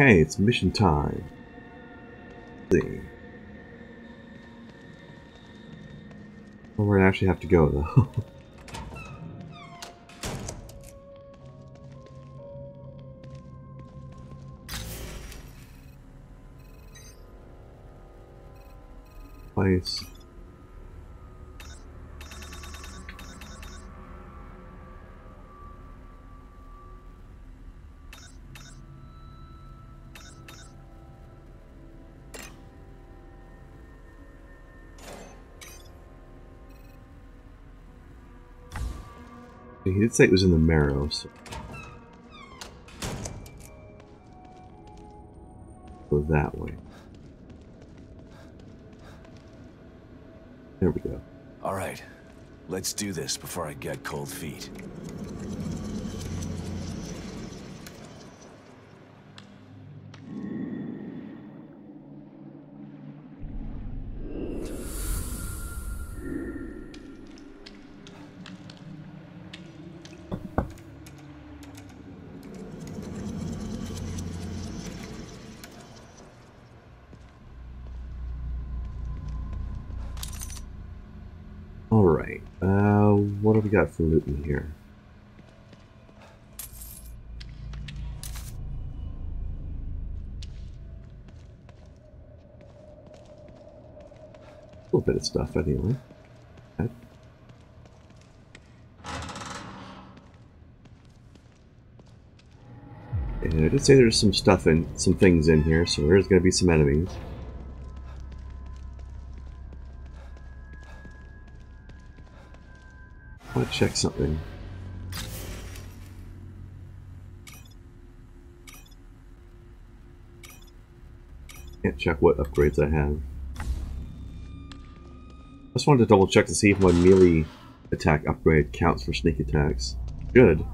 Okay, it's mission time. Let's see. Well, we're gonna actually have to go though. Place. He did say it was in the marrow, so go that way. There we go. All right, let's do this before I get cold feet. Alright, what have we got for loot in here? A little bit of stuff, anyway. Okay. And I did say there's some stuff and some things in here, so there's going to be some enemies. Let's check something. Can't check what upgrades I have. Just wanted to double check to see if my melee attack upgrade counts for sneak attacks. Good,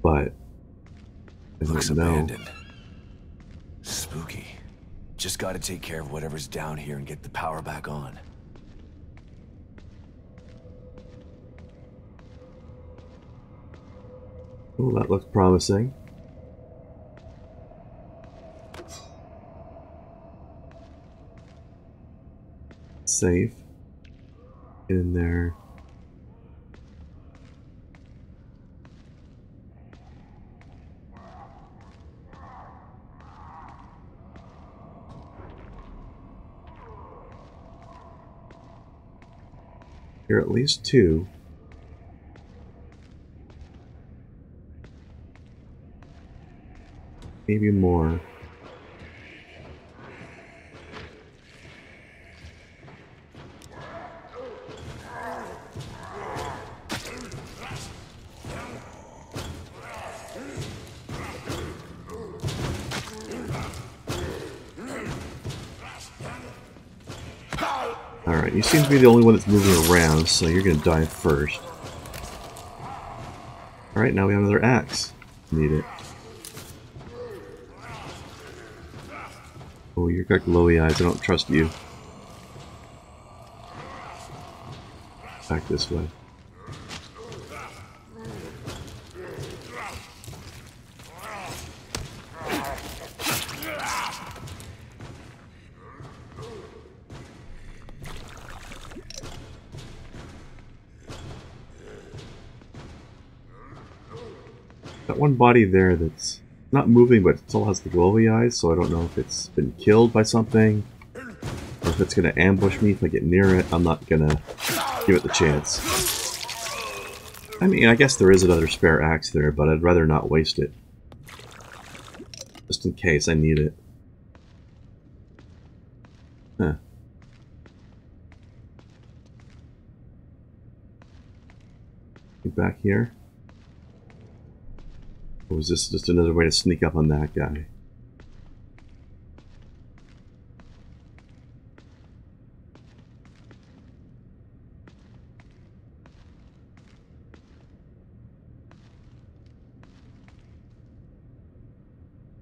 but I don't know. Abandoned. Spooky. Just got to take care of whatever's down here and get the power back on. Oh, that looks promising. Safe. Get in there. Here are at least two. Maybe more. Alright, you seem to be the only one that's moving around, so you're gonna die first. Alright, now we have another axe. Need it. Oh, you've got glowy eyes. I don't trust you. Back this way. That one body there that's not moving, but it still has the glowy eyes, so I don't know if it's been killed by something or if it's going to ambush me if I get near it. I'm not going to give it the chance. I mean, I guess there is another spare axe there, but I'd rather not waste it. Just in case I need it. Huh. Get back here. Or was this just another way to sneak up on that guy?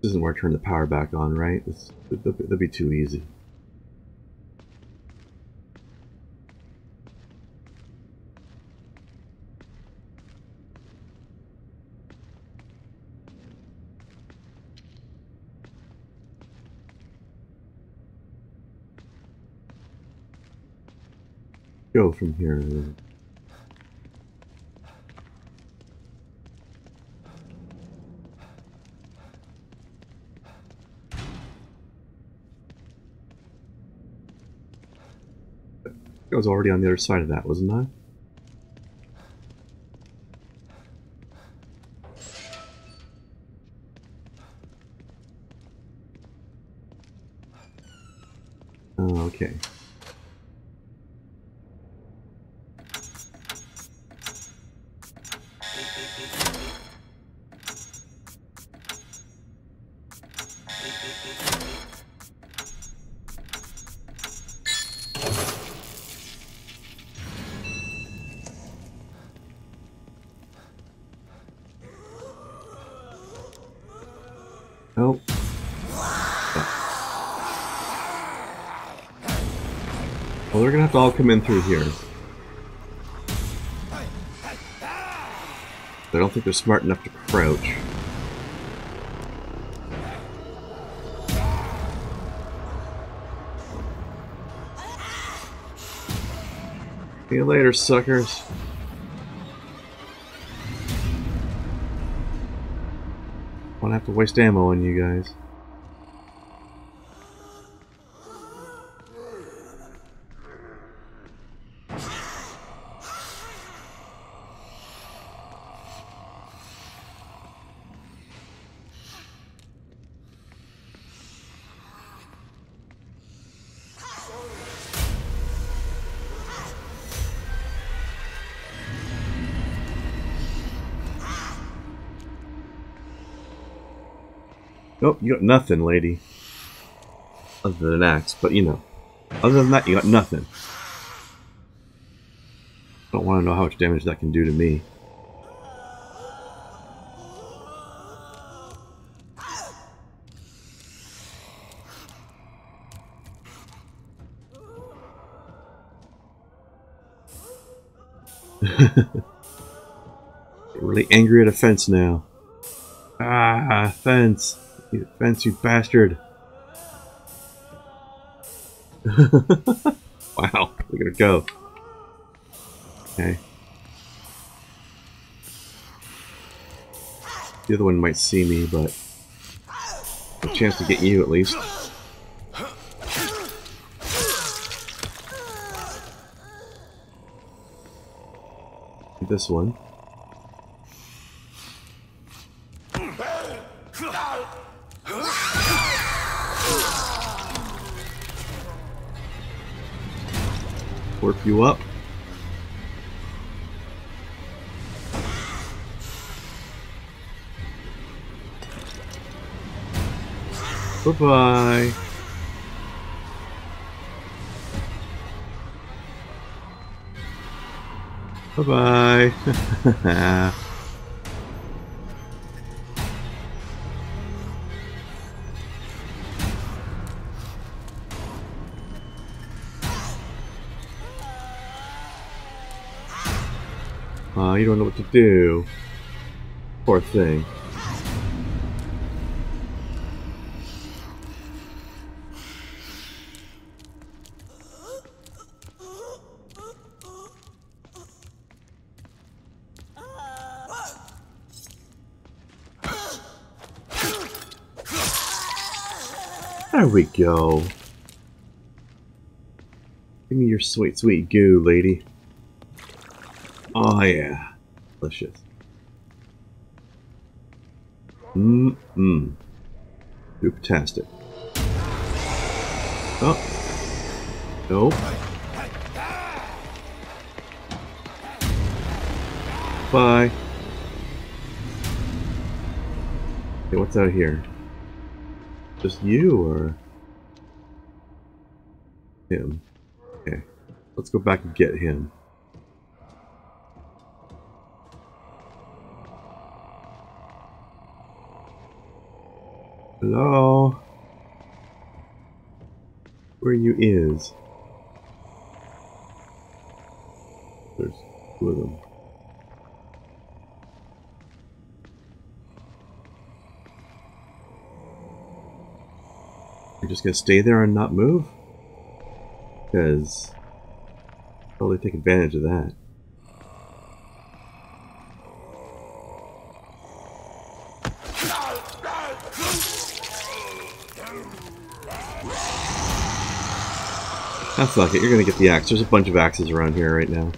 This isn't where I turn the power back on, right? That'd be too easy. go from here? I was already on the other side of that, wasn't I? Oh, okay. Well, they're gonna have to all come in through here. I don't think they're smart enough to crouch. See you later, suckers. Won't have to waste ammo on you guys. Nope, you got nothing, lady. Other than an axe, but you know. Other than that, you got nothing. I don't want to know how much damage that can do to me. Really angry at a fence now. Ah, fence. You fence, you bastard! Wow, look at her go. Okay. The other one might see me, but a chance to get you at least. This one. Warp you up. Bye-bye. Bye-bye. You don't know what to do. Poor thing. There we go. Give me your sweet, sweet goo, lady. Oh yeah, delicious. Fantastic. Oh, nope. Bye. Hey, what's out here? Just you or him? Okay, let's go back and get him. Hello? Where you is? There's two of them. You're just gonna stay there and not move? Because Totally take advantage of that. That's like it, you're gonna get the axe. There's a bunch of axes around here right now.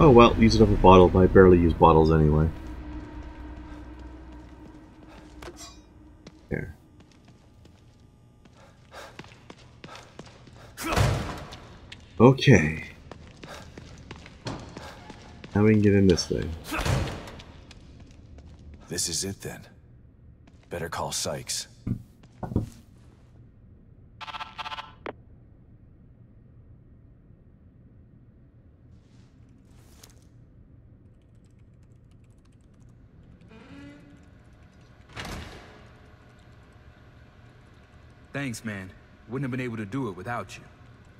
Oh well, use it up a bottle, but I barely use bottles anyway. There. Okay. Now we can get in this thing. This is it then. Better call Sykes. Thanks, man. Wouldn't have been able to do it without you.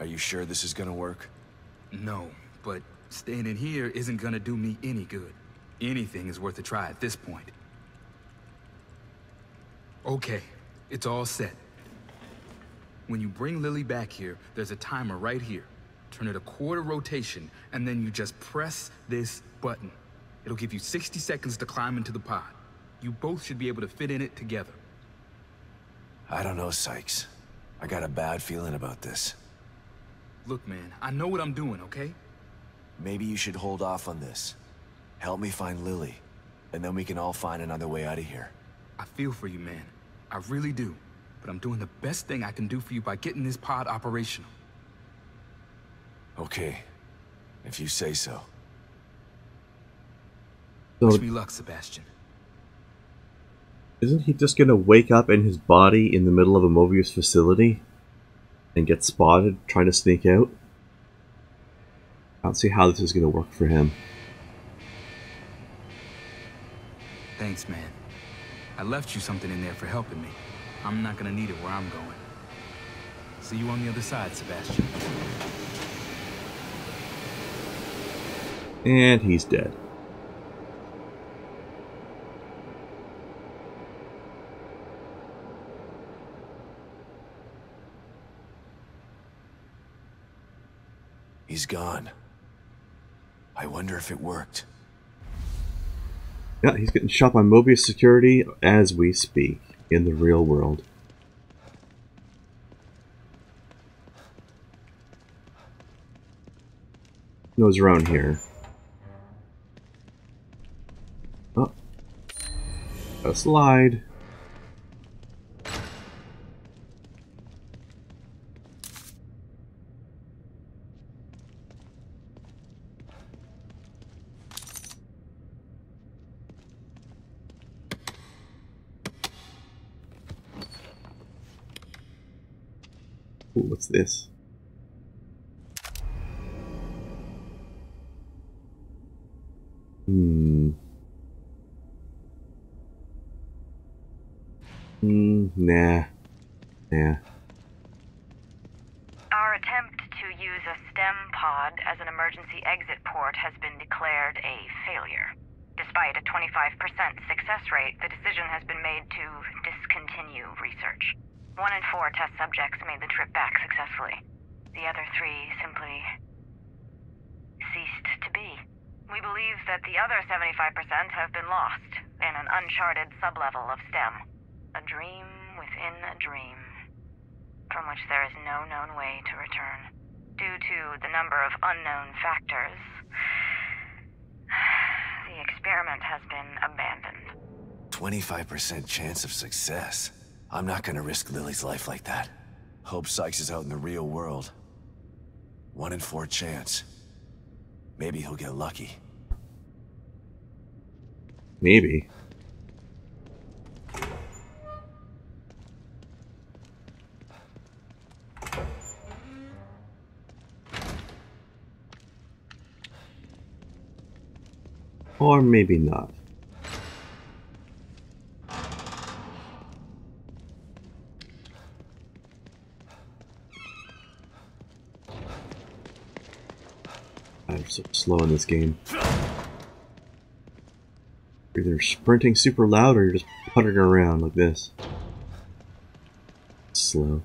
Are you sure this is gonna work? No, but staying in here isn't gonna do me any good. Anything is worth a try at this point. Okay, it's all set. When you bring Lily back here, there's a timer right here. Turn it a quarter rotation, and then you just press this button. It'll give you 60 seconds to climb into the pod. You both should be able to fit in it together. I don't know, Sykes. I got a bad feeling about this. Look, man, I know what I'm doing, okay? Maybe you should hold off on this. Help me find Lily, and then we can all find another way out of here. I feel for you, man. I really do. But I'm doing the best thing I can do for you by getting this pod operational. Okay. If you say so. Wish me luck, Sebastian. Isn't he just gonna wake up in his body in the middle of a Mobius facility and get spotted trying to sneak out? I don't see how this is going to work for him. Thanks, man. I left you something in there for helping me. I'm not going to need it where I'm going. See you on the other side, Sebastian. And he's dead. He's gone. I wonder if it worked. Yeah, he's getting shot by Mobius security as we speak, in the real world. He goes around here. Oh. Got a slide. Ooh, what's this? Nah. Our attempt to use a STEM pod as an emergency exit port has been declared a failure. Despite a 25% success rate, the decision has been made to discontinue research. 1 in 4 test subjects made the trip back successfully. The other 3 simply ceased to be. We believe that the other 75% have been lost in an uncharted sublevel of STEM. A dream within a dream, from which there is no known way to return. Due to the number of unknown factors, the experiment has been abandoned. 25% chance of success. I'm not gonna risk Lily's life like that. Hope Sykes is out in the real world. 1 in 4 chance. Maybe he'll get lucky. Maybe. Or maybe not. I'm so slow in this game. You're either sprinting super loud or you're just puttering around like this. It's slow.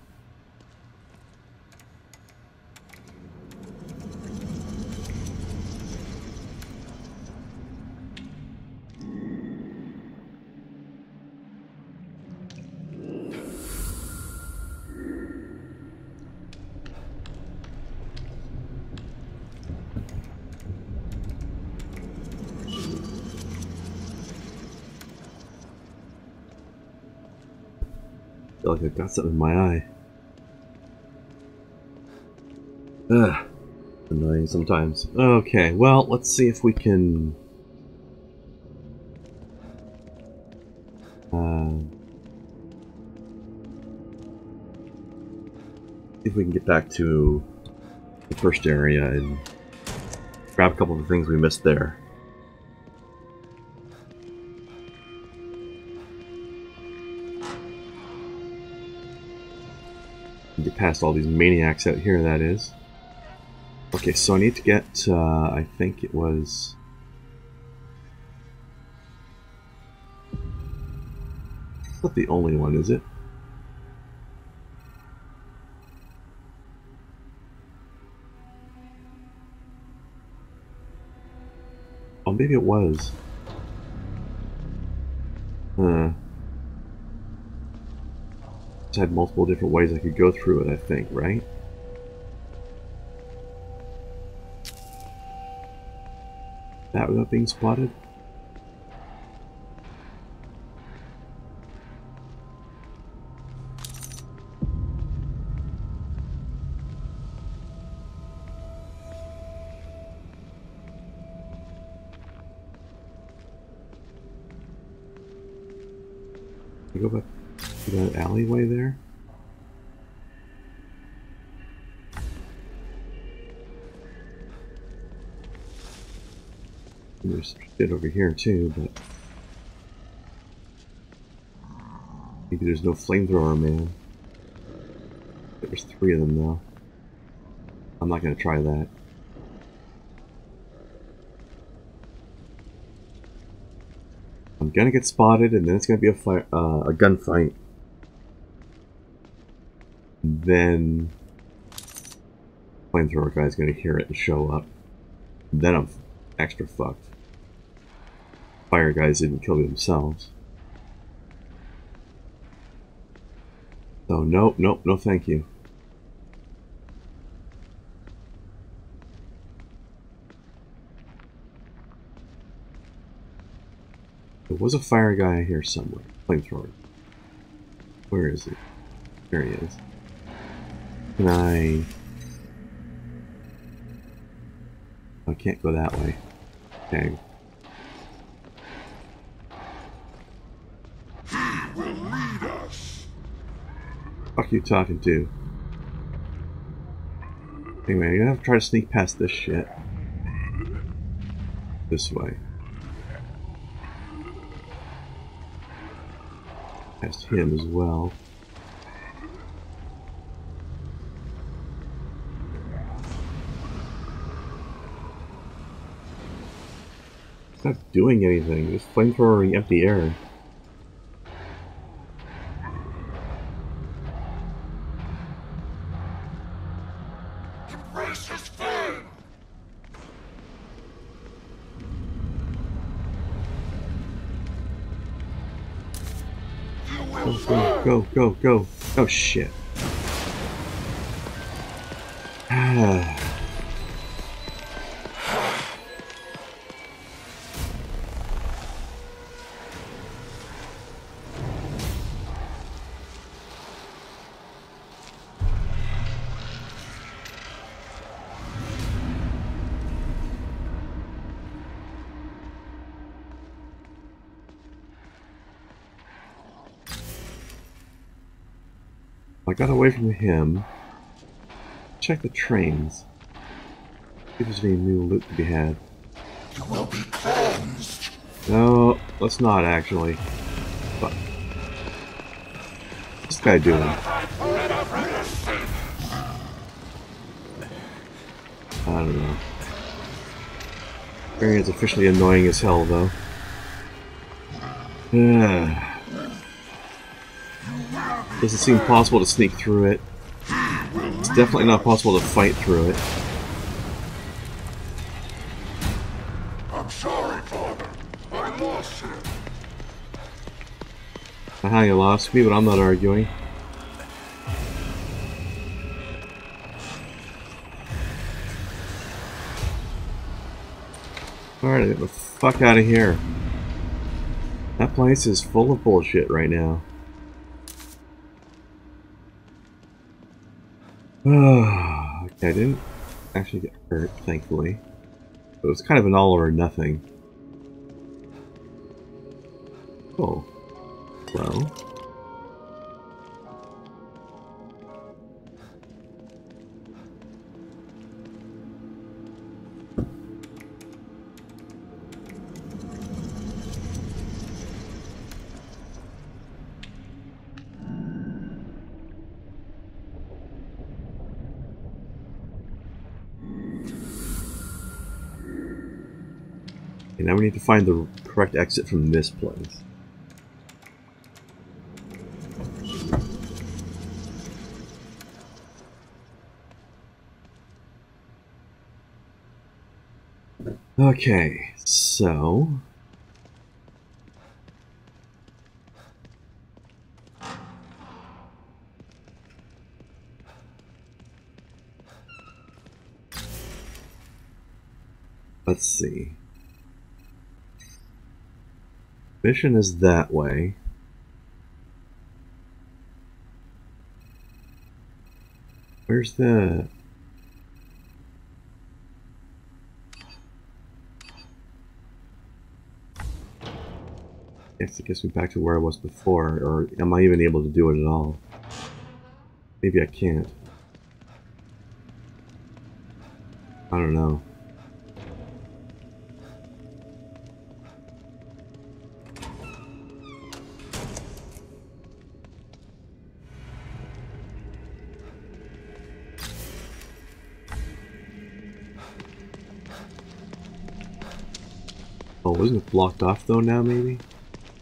I feel like I've got something in my eye. Ugh. Annoying sometimes. Okay, well, let's see if we can... if we can get back to the first area and grab a couple of the things we missed there. Get past all these maniacs out here, that is. Okay, so I need to get, I think it was... It's not the only one, is it? Oh, maybe it was. Huh. Had multiple different ways I could go through it, I think, right? That without being spotted? Can I go back? That alleyway there? And there's shit over here too, but... Maybe there's no flamethrower, man. There's three of them, though. I'm not gonna try that. I'm gonna get spotted, and then it's gonna be a gunfight. Then flamethrower guy's gonna hear it and show up. Then I'm extra fucked. Fire guys didn't kill me themselves. So nope, no thank you. There was a fire guy here somewhere. Flamethrower. Where is he? There he is. Can I... I can't go that way. Dang. He will lead us. Fuck you talking to. Anyway, I'm gonna have to try to sneak past this shit. This way. Past him as well. It's not doing anything, just flamethrowing empty air. Go. Oh shit. I got away from him. Check the trains. See if there's any new loot to be had. You will be cleansed. No, let's not actually. Fuck. What's this guy doing? I don't know. Area is officially annoying as hell, though. Doesn't seem possible to sneak through it. It's definitely not possible to fight through it. I'm sorry, Father. I lost you. Aha, you lost me, but I'm not arguing. Alright, get the fuck out of here. That place is full of bullshit right now. Okay, I didn't actually get hurt, thankfully. It was kind of an all or nothing. Oh. Well. And now we need to find the correct exit from this place. Okay, so... let's see. Mission is that way. Where's the... it gets me back to where I was before, or am I even able to do it at all? Maybe I can't. I don't know. Oh, wasn't it blocked off though now, maybe?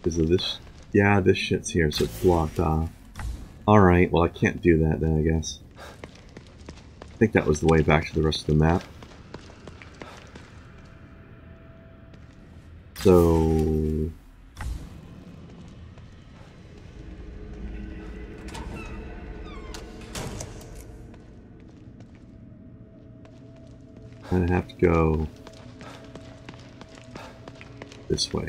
Of this, yeah, this shit's here, so it's blocked off. Alright, well, I can't do that then, I guess. I think that was the way back to the rest of the map. So... I'm gonna have to go this way.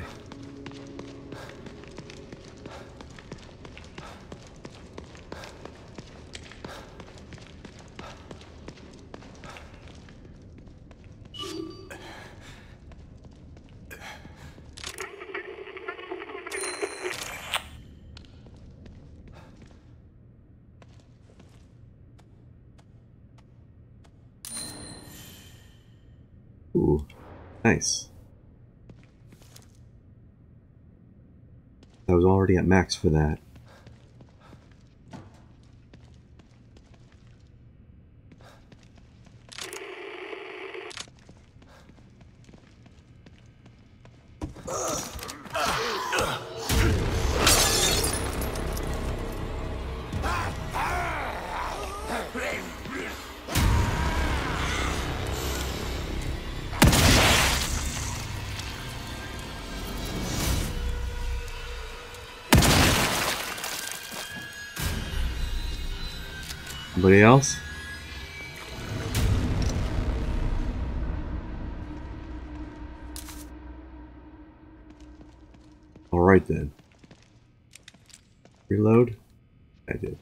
Ooh, nice. I was already at max for that. Anybody else? Alright then. Reload? I did.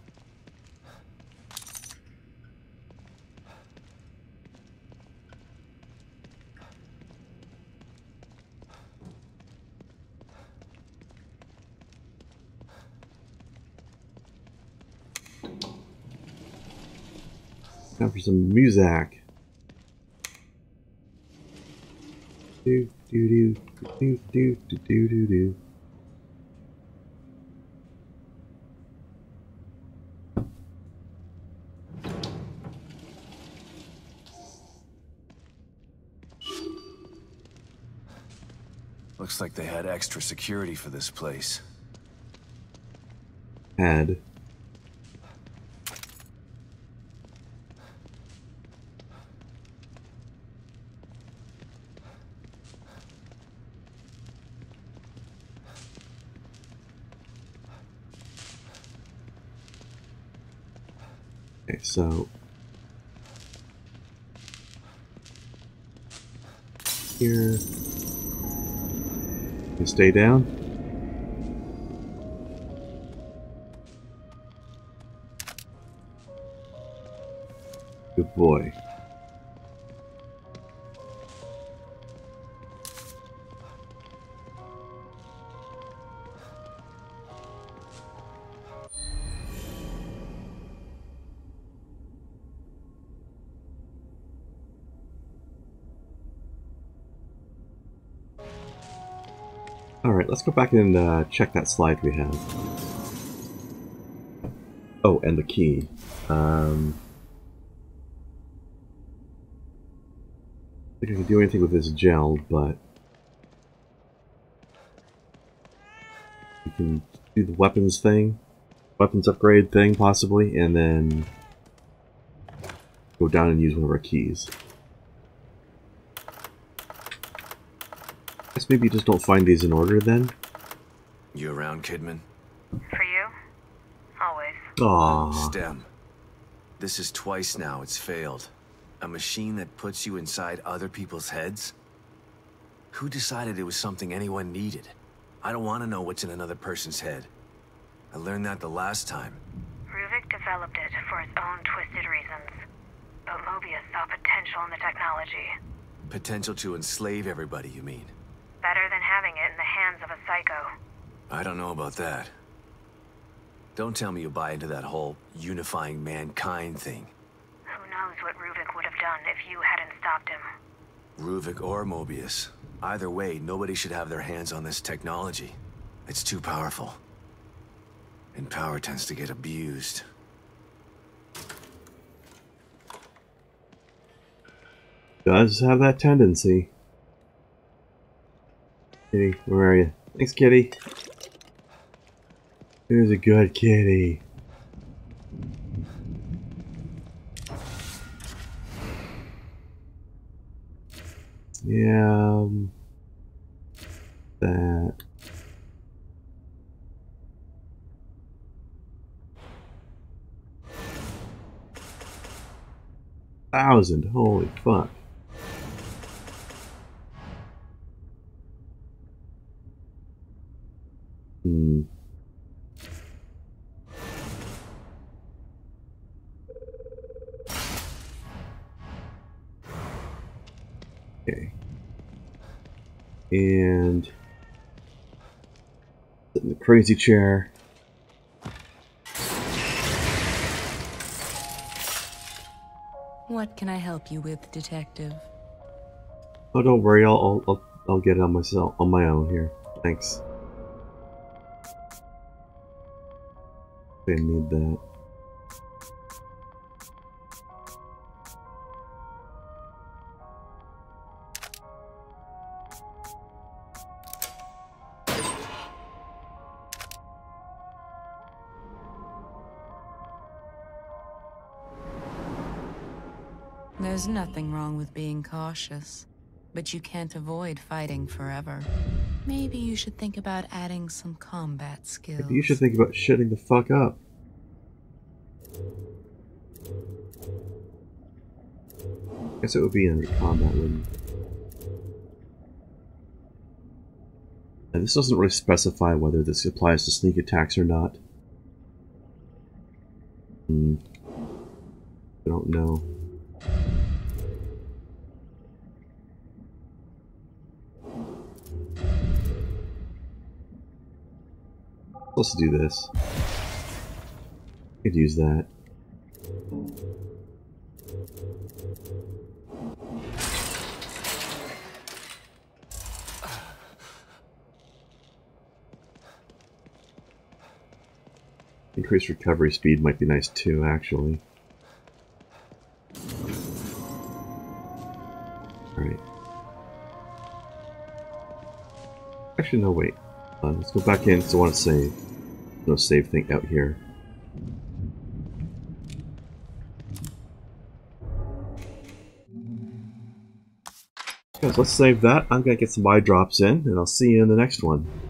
Time for some music. Do do do do do do do do do. Looks like they had extra security for this place. Had. Okay, so here. You stay down. Good boy. Alright, let's go back and check that slide we have. Oh, and the key. I think I can do anything with this gel, but we can do the weapons thing, weapons upgrade thing possibly, and then go down and use one of our keys. I guess maybe you just don't find these in order then. You around, Kidman? For you? Always. Aww. STEM. This is twice now it's failed. A machine that puts you inside other people's heads? Who decided it was something anyone needed? I don't want to know what's in another person's head. I learned that the last time. Ruvik developed it for his own twisted reasons. But Mobius saw potential in the technology. Potential to enslave everybody, you mean? Better than having it in the hands of a psycho. I don't know about that. Don't tell me you buy into that whole unifying mankind thing. Who knows what Ruvik would have done if you hadn't stopped him. Ruvik or Mobius. Either way, nobody should have their hands on this technology. It's too powerful. And power tends to get abused. Does have that tendency. Kitty, where are you? Thanks, kitty. Here's a good kitty. Yeah. That. Thousand. Holy fuck. Okay. And sit in the crazy chair. What can I help you with, Detective? Oh, don't worry. I'll get it on myself on my own here. Thanks. I need that. There's nothing wrong with being cautious, but you can't avoid fighting forever. Maybe you should think about adding some combat skills. Maybe you should think about shutting the fuck up. I guess it would be under combat, wouldn't it? And this doesn't really specify whether this applies to sneak attacks or not. I don't know. Let's do this. Could use that. Increased recovery speed might be nice too, actually. Alright. Actually, no, wait. Let's go back in because I want to save. No save thing out here. Guys, let's save that. I'm going to get some eye drops in, and I'll see you in the next one.